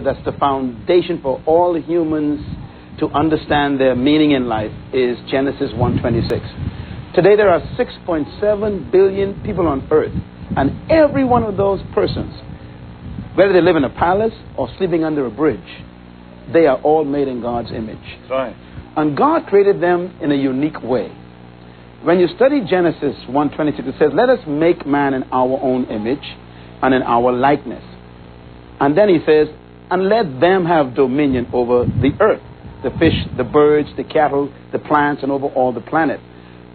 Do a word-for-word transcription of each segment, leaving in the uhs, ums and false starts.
That's the foundation for all humans to understand their meaning in life is Genesis one twenty-six. Today there are six point seven billion people on earth, and every one of those persons, whether they live in a palace or sleeping under a bridge, they are all made in God's image. That's right. And God created them in a unique way. When you study Genesis one twenty-six, it says, let us make man in our own image and in our likeness. And then he says, and let them have dominion over the earth, the fish, the birds, the cattle, the plants, and over all the planet.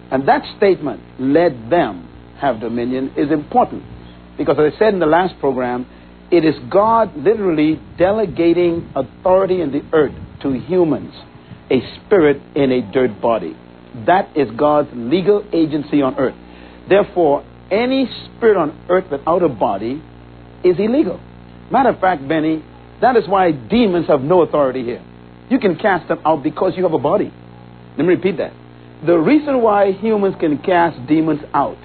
And that statement, let them have dominion, is important. Because as I said in the last program, it is God literally delegating authority in the earth to humans, a spirit in a dirt body. That is God's legal agency on earth. Therefore, any spirit on earth without a body is illegal. Matter of fact, Benny, that is why demons have no authority here. You can cast them out because you have a body. Let me repeat that. The reason why humans can cast demons out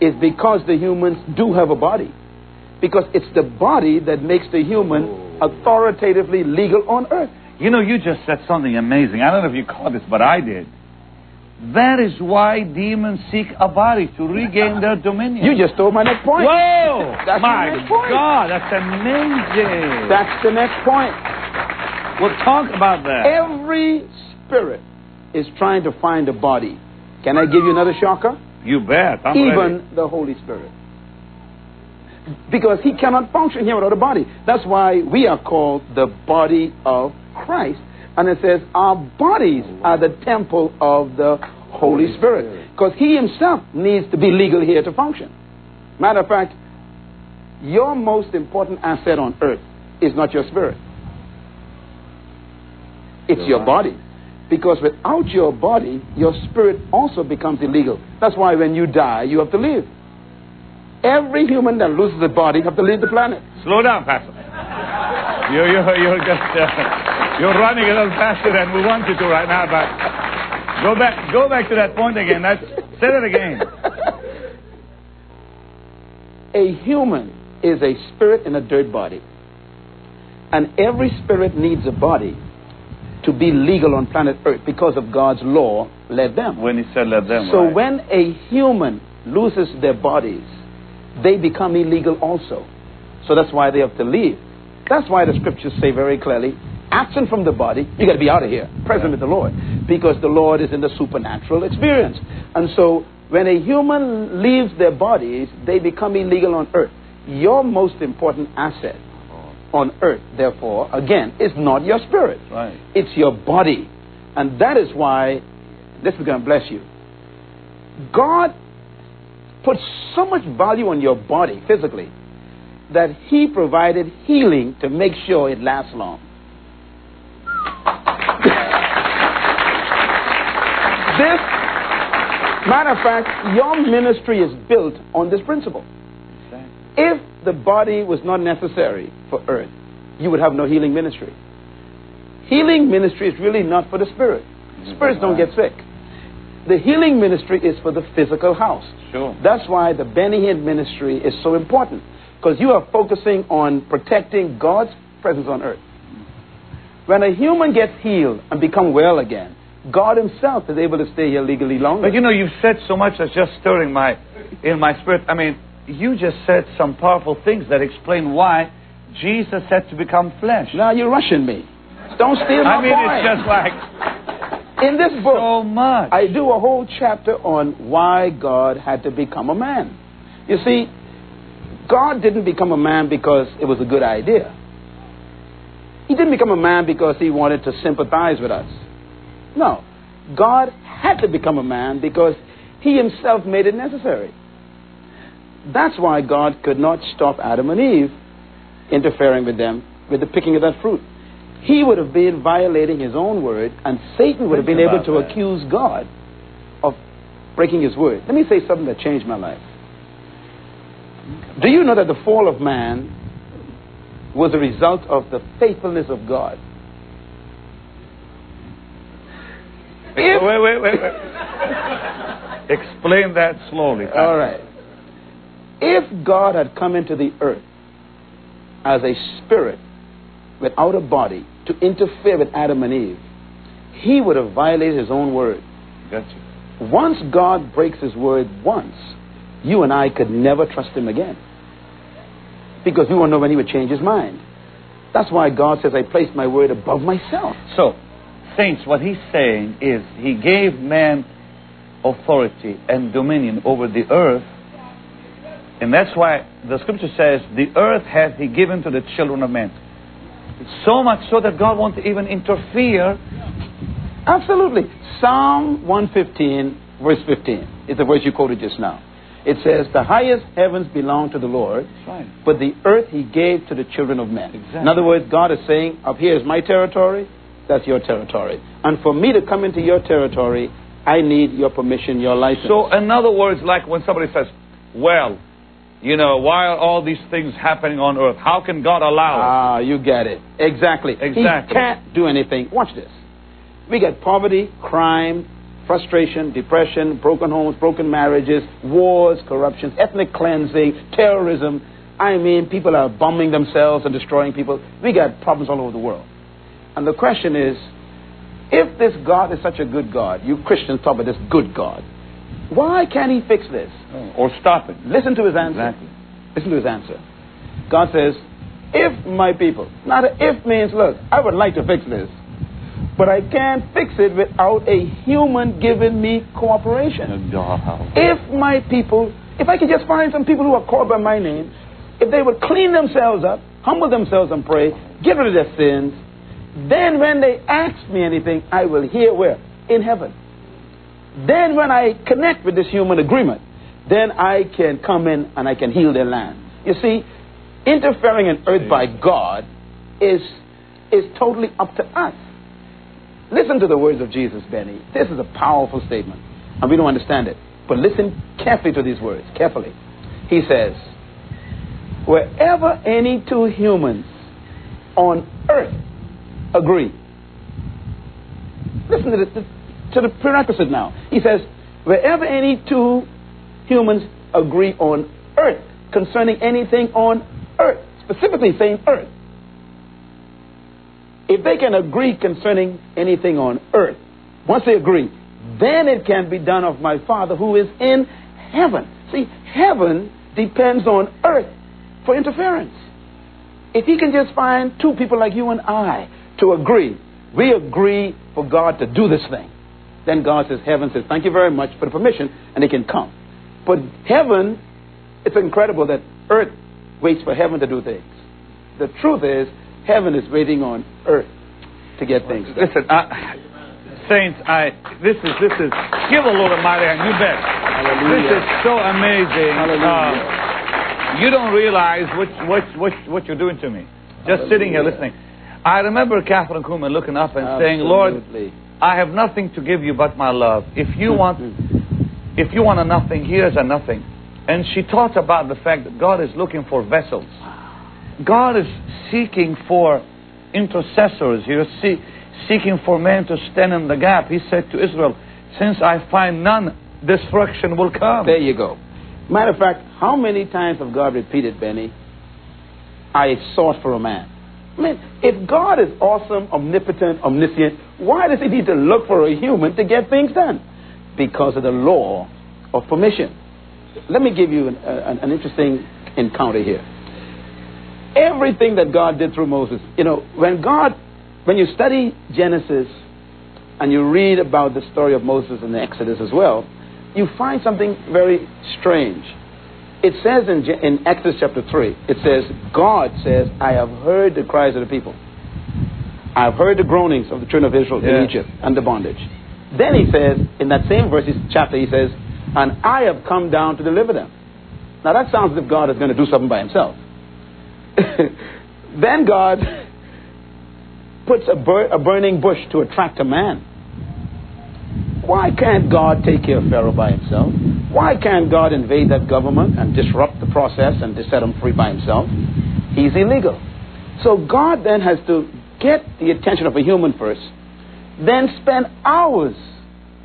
is because the humans do have a body. Because it's the body that makes the human authoritatively legal on earth. You know, you just said something amazing. I don't know if you caught this, but I did. That is why demons seek a body, to regain their dominion. You just stole my next point. Whoa! That's my next point. God, that's amazing. That's the next point. We'll talk about that. Every spirit is trying to find a body. Can I give you another shocker? You bet. I'm Even ready. The Holy Spirit. Because he cannot function here without a body. That's why we are called the body of Christ. And it says our bodies are the temple of the Holy Spirit. Because he himself needs to be legal here to function. Matter of fact, your most important asset on earth is not your spirit. It's your body. Because without your body, your spirit also becomes illegal. That's why when you die, you have to leave. Every human that loses a body have to leave the planet. Slow down, Pastor. You, you, you're, just, uh, you're running a little faster than we want you to right now, but go back, go back to that point again. That's, say that again. A human is a spirit in a dirt body. And every spirit needs a body to be legal on planet Earth because of God's law, let them. When he said let them, So right. when a human loses their bodies, they become illegal also. So that's why they have to leave. That's why the scriptures say very clearly, absent from the body, you got to be out of here, present with the Lord, because the Lord is in the supernatural experience. And so when a human leaves their bodies, they become illegal on earth. Your most important asset on earth, therefore, again, is not your spirit. Right. It's your body. And that is why, this is going to bless you, God put so much value on your body physically that he provided healing to make sure it lasts long. This, matter of fact, your ministry is built on this principle. Exactly. If the body was not necessary for earth, you would have no healing ministry. Healing ministry is really not for the spirit. Spirits don't get sick. The healing ministry is for the physical house. Sure. That's why the Benny Hinn ministry is so important, because you are focusing on protecting God's presence on earth. When a human gets healed and become well again, God himself is able to stay here legally longer. But you know, you've said so much that's just stirring my, in my spirit. I mean, you just said some powerful things that explain why Jesus had to become flesh. Now you're rushing me. Don't steal my I mean, point. It's just like... In this book, so much. I do a whole chapter on why God had to become a man. You see, God didn't become a man because it was a good idea. He didn't become a man because he wanted to sympathize with us. No, God had to become a man because he himself made it necessary. That's why God could not stop Adam and Eve interfering with them with the picking of that fruit. He would have been violating his own word, and Satan would have been able to accuse God of breaking his word. Let me say something that changed my life. Do you know that the fall of man was a result of the faithfulness of God? If... Wait, wait, wait, wait. Explain that slowly. All right. If God had come into the earth as a spirit without a body to interfere with Adam and Eve, he would have violated his own word. Gotcha. Once God breaks his word once, you and I could never trust him again, because we won't know when he would change his mind. That's why God says, I placed my word above myself. So, saints, what he's saying is he gave man authority and dominion over the earth. And that's why the scripture says, the earth hath he given to the children of men. So much so that God won't even interfere. Absolutely. Psalm one fifteen, verse fifteen. It's the verse you quoted just now. It says, the highest heavens belong to the Lord, right, but the earth he gave to the children of men. Exactly. In other words, God is saying, up here is my territory, that's your territory. And for me to come into your territory, I need your permission, your license. So, in other words, like when somebody says, well, you know, why are all these things happening on earth? How can God allow it? Ah, you get it. Exactly. Exactly. He can't do anything. Watch this. We get poverty, crime, frustration, depression, broken homes, broken marriages, wars, corruption, ethnic cleansing, terrorism. I mean, people are bombing themselves and destroying people. We got problems all over the world. And the question is, if this God is such a good God, you Christians talk about this good God, why can't he fix this? Oh. Or stop it. Listen to his answer. Exactly. Listen to his answer. God says, if my people, not a if means, look, I would like to fix this, but I can't fix it without a human giving me cooperation. If my people, if I could just find some people who are called by my name, if they would clean themselves up, humble themselves and pray, get rid of their sins, then when they ask me anything, I will hear where? In heaven. Then when I connect with this human agreement, then I can come in and I can heal their land. You see, interfering in earth by God is, is totally up to us. Listen to the words of Jesus, Benny. This is a powerful statement, and we don't understand it. But listen carefully to these words, carefully. He says, wherever any two humans on earth agree, listen to the, to the prerequisite now. He says, wherever any two humans agree on earth, concerning anything on earth, specifically saying earth, if they can agree concerning anything on earth, once they agree, then it can be done of my Father who is in heaven. See, heaven depends on earth for interference. If he can just find two people like you and I to agree, we agree for God to do this thing, then God says, heaven says, thank you very much for the permission, and it can come. But heaven, it's incredible that earth waits for heaven to do things. The truth is, heaven is waiting on earth to get things done. Listen, I, saints, I this is this is give a Lord of mighty hand. You bet. Hallelujah. This is so amazing. Hallelujah. Uh, you don't realize what what what what you're doing to me. Just Hallelujah. Sitting here listening. I remember Catherine Kuhn looking up and Absolutely. Saying, "Lord, I have nothing to give you but my love. If you want, if you want a nothing, here's a nothing." And she taught about the fact that God is looking for vessels. God is seeking for intercessors. He is see, seeking for men to stand in the gap. He said to Israel, since I find none, destruction will come. There you go. Matter of fact, how many times have God repeated, Benny, I sought for a man? I mean, if God is awesome, omnipotent, omniscient, why does he need to look for a human to get things done? Because of the law of permission. Let me give you an, an, an interesting encounter here. Everything that God did through Moses, you know, when God, when you study Genesis and you read about the story of Moses and the Exodus as well, you find something very strange. It says in, in Exodus chapter three, it says, God says, I have heard the cries of the people. I have heard the groanings of the children of Israel yeah. in Egypt under bondage. Then he says, in that same verse, chapter, he says, and I have come down to deliver them. Now that sounds as if God is going to do something by himself. Then God puts a, bur a burning bush to attract a man. Why can't God take care of Pharaoh by himself? Why can't God invade that government and disrupt the process and to set him free by himself? He's illegal. So God then has to get the attention of a human first, then spend hours,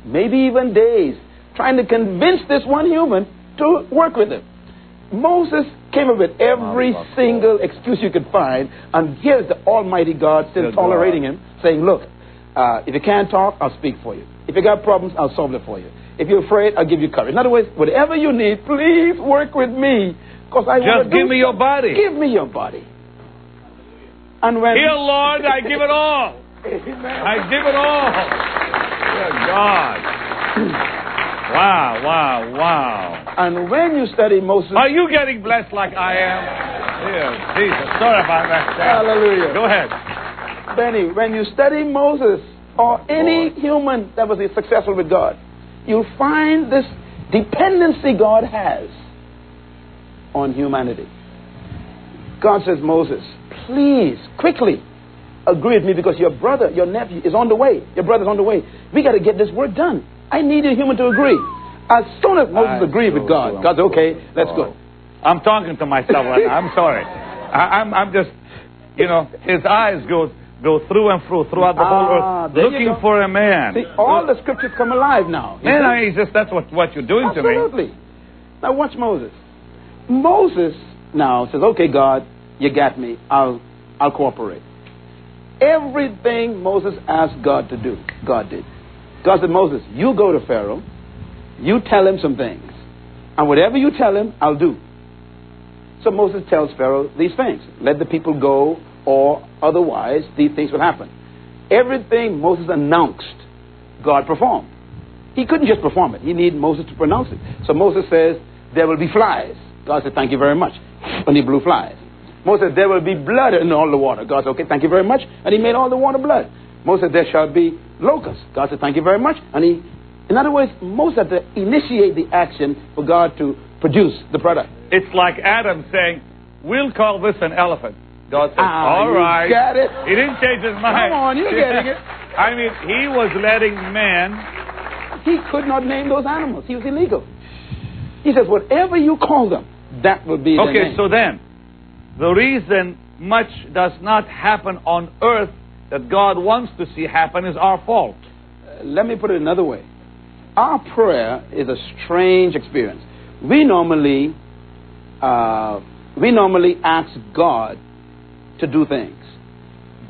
maybe even days, trying to convince this one human to work with him. Moses came up with every single excuse you could find, and here's the Almighty God still tolerating him, saying, look, uh, if you can't talk, I'll speak for you. If you got problems, I'll solve them for you. If you're afraid, I'll give you courage. In other words, whatever you need, please work with me, because I want to do. Just give me your body. Give me your body. And when here, Lord, I give it all. I give it all. Dear God. Wow, wow, wow. And when you study Moses... Are you getting blessed like I am? Dear Jesus. Sorry about that. Hallelujah. Go ahead. Benny, when you study Moses or any Lord. human that was successful with God, you'll find this dependency God has on humanity. God says, Moses, please, quickly, agree with me, because your brother, your nephew is on the way. Your brother's on the way. We got to get this work done. I need a human to agree. As soon as Moses agreed with God, God's okay, let's go. I'm talking to myself right now. I'm sorry. I, I'm, I'm just, you know, his eyes go go through and through, throughout the whole ah, earth, looking for a man. See, all the scriptures come alive now. Man, I mean, just, that's what, what you're doing Absolutely. to me. Absolutely. Now watch Moses. Moses now says, okay, God, you got me. I'll, I'll cooperate. Everything Moses asked God to do, God did. God said, Moses, you go to Pharaoh, you tell him some things, and whatever you tell him, I'll do. So Moses tells Pharaoh these things. Let the people go, or otherwise these things will happen. Everything Moses announced, God performed. He couldn't just perform it. He needed Moses to pronounce it. So Moses says, there will be flies. God said, thank you very much. And he blew flies. Moses said, there will be blood in all the water. God said, okay, thank you very much. And he made all the water blood. Moses said, there shall be locusts. God said, thank you very much. And he, in other words, Moses had to initiate the action for God to produce the product. It's like Adam saying, we'll call this an elephant. God said, ah, all right. Got it. He didn't change his mind. Come on, you're getting it. I mean, he was letting man. He could not name those animals. He was illegal. He says, whatever you call them, that will be their name. Okay, so then, the reason much does not happen on earth that God wants to see happen is our fault. Uh, let me put it another way. Our prayer is a strange experience. We normally, uh, we normally ask God to do things.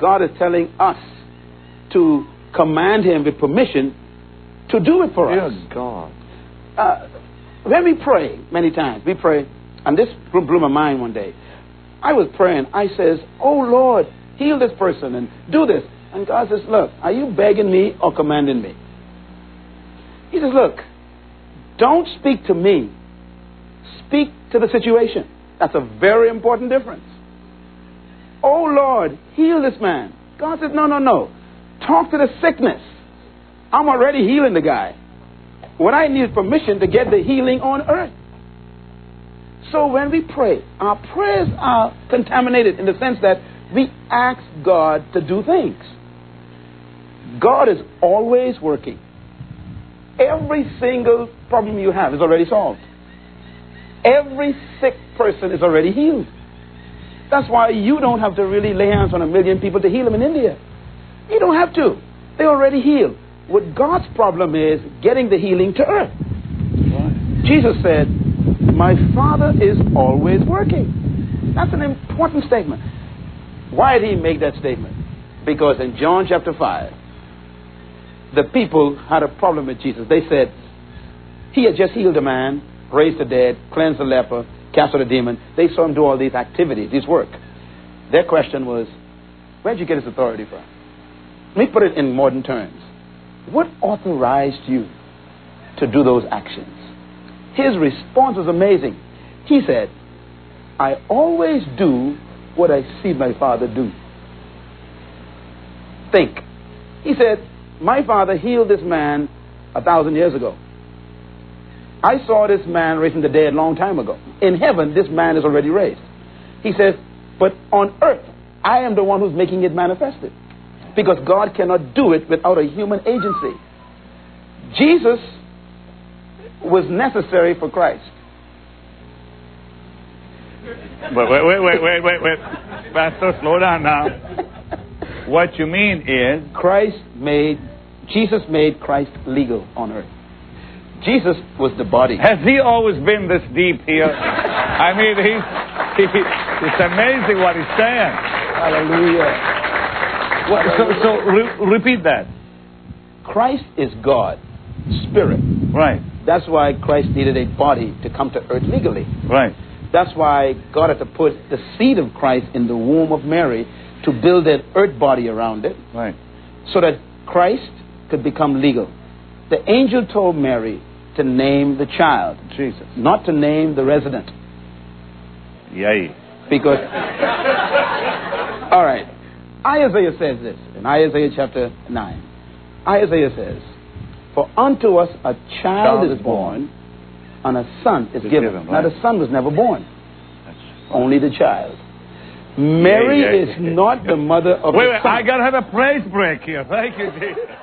God is telling us to command him with permission to do it for us. Dear God. Uh, when we pray, many times, we pray, and this blew my mind one day. I was praying. I says, oh, Lord, heal this person and do this. And God says, look, are you begging me or commanding me? He says, look, don't speak to me. Speak to the situation. That's a very important difference. Oh, Lord, heal this man. God says, no, no, no. Talk to the sickness. I'm already healing the guy. What I need is permission to get the healing on earth. So when we pray, our prayers are contaminated in the sense that we ask God to do things. God is always working. Every single problem you have is already solved. Every sick person is already healed. That's why you don't have to really lay hands on a million people to heal them in India. You don't have to. They already healed. What God's problem is getting the healing to earth. Right. Jesus said, my Father is always working. That's an important statement. Why did he make that statement? Because in John chapter five, the people had a problem with Jesus. They said, he had just healed a man, raised the dead, cleansed the leper, cast out a demon. They saw him do all these activities, this work. Their question was, where'd you get his authority from? Let me put it in modern terms. What authorized you to do those actions? His response was amazing. He said, I always do what I see my Father do. Think. He said, my Father healed this man a thousand years ago. I saw this man raised from the dead a long time ago. In heaven, this man is already raised. He says, but on earth, I am the one who's making it manifested. Because God cannot do it without a human agency. Jesus was necessary for Christ. Wait, wait, wait, wait, wait, wait, wait. Pastor, slow down now. What you mean is... Christ made... Jesus made Christ legal on earth. Jesus was the body. Has he always been this deep here? I mean, he, he, it's amazing what he's saying. Hallelujah. What, Hallelujah. So, so re- repeat that. Christ is God, Spirit. Right. That's why Christ needed a body to come to earth legally. Right. That's why God had to put the seed of Christ in the womb of Mary to build an earth body around it. Right. So that Christ could become legal. The angel told Mary to name the child Jesus, not to name the resident. Yay. Because, all right, Isaiah says this in Isaiah chapter nine. Isaiah says, "For unto us a child, child is born, born, and a son is, is given." given right? Now, the son was never born, That's only the child. Mary yeah, yeah, is yeah, yeah, not yeah. the mother of wait, the wait, son. Wait, I got to have a praise break here. Thank you, Jesus.